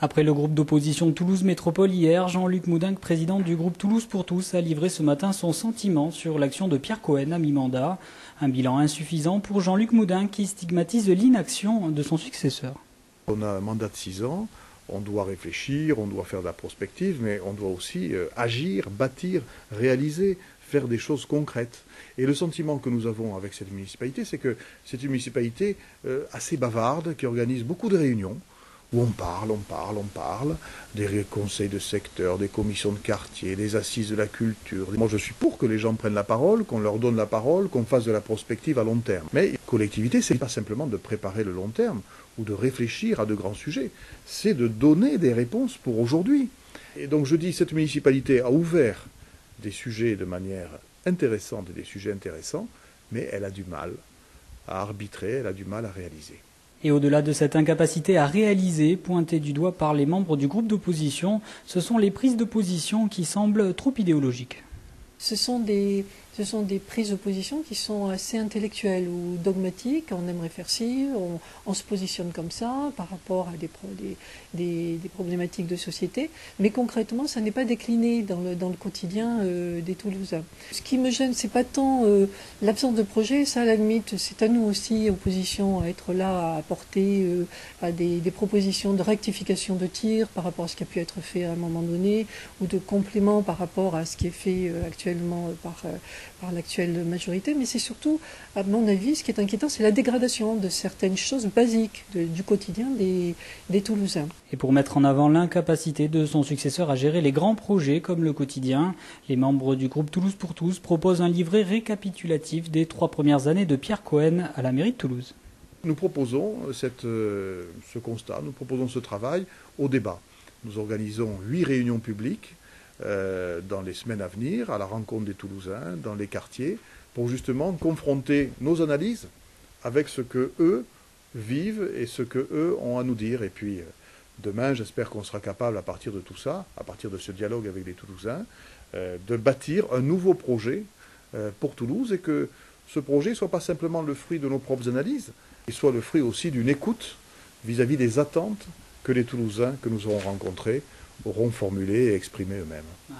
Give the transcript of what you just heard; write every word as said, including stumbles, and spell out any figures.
Après le groupe d'opposition Toulouse Métropole hier, Jean-Luc Moudenc, président du groupe Toulouse pour tous, a livré ce matin son sentiment sur l'action de Pierre Cohen à mi-mandat. Un bilan insuffisant pour Jean-Luc Moudenc qui stigmatise l'inaction de son successeur. On a un mandat de six ans, on doit réfléchir, on doit faire de la prospective, mais on doit aussi agir, bâtir, réaliser, faire des choses concrètes. Et le sentiment que nous avons avec cette municipalité, c'est que c'est une municipalité assez bavarde qui organise beaucoup de réunions, où on parle, on parle, on parle, des conseils de secteur, des commissions de quartier, des assises de la culture. Moi, je suis pour que les gens prennent la parole, qu'on leur donne la parole, qu'on fasse de la prospective à long terme. Mais collectivité, c'est pas simplement de préparer le long terme ou de réfléchir à de grands sujets, c'est de donner des réponses pour aujourd'hui. Et donc je dis, cette municipalité a ouvert des sujets de manière intéressante, et des sujets intéressants, mais elle a du mal à arbitrer, elle a du mal à réaliser. Et au-delà de cette incapacité à réaliser, pointée du doigt par les membres du groupe d'opposition, ce sont les prises de position qui semblent trop idéologiques. Ce sont des, ce sont des prises de position qui sont assez intellectuelles ou dogmatiques. On aimerait faire ci, on, on se positionne comme ça par rapport à des, pro, des, des, des problématiques de société. Mais concrètement, ça n'est pas décliné dans le, dans le quotidien euh, des Toulousains. Ce qui me gêne, c'est pas tant euh, l'absence de projet. Ça, à la limite, c'est à nous aussi, opposition, à être là, à apporter euh, à des, des propositions de rectification de tir par rapport à ce qui a pu être fait à un moment donné, ou de compléments par rapport à ce qui est fait euh, actuellement. Par, par l'actuelle majorité, mais c'est surtout, à mon avis, ce qui est inquiétant, c'est la dégradation de certaines choses basiques de, du quotidien des, des Toulousains. Et pour mettre en avant l'incapacité de son successeur à gérer les grands projets comme le quotidien, les membres du groupe Toulouse pour tous proposent un livret récapitulatif des trois premières années de Pierre Cohen à la mairie de Toulouse. Nous proposons cette, ce constat, nous proposons ce travail au débat. Nous organisons huit réunions publiques Euh, dans les semaines à venir, à la rencontre des Toulousains, dans les quartiers, pour justement confronter nos analyses avec ce que eux vivent et ce que eux ont à nous dire. Et puis euh, demain, j'espère qu'on sera capable, à partir de tout ça, à partir de ce dialogue avec les Toulousains, euh, de bâtir un nouveau projet euh, pour Toulouse, et que ce projet ne soit pas simplement le fruit de nos propres analyses, il soit le fruit aussi d'une écoute vis-à-vis des attentes que les Toulousains que nous aurons rencontrés auront formulé et exprimé eux-mêmes.